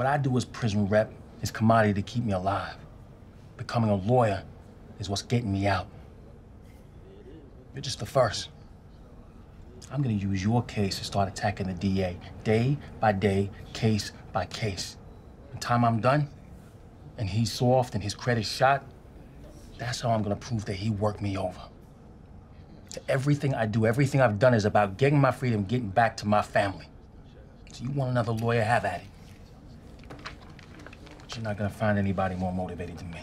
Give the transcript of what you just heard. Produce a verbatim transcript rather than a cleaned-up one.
What I do as prison rep is commodity to keep me alive. Becoming a lawyer is what's getting me out. You're just the first. I'm gonna use your case to start attacking the D A, day by day, case by case. By the time I'm done, and he's soft and his credit's shot, that's how I'm gonna prove that he worked me over. To everything I do, everything I've done is about getting my freedom, getting back to my family. So you want another lawyer, have at it. But you're not gonna find anybody more motivated than me.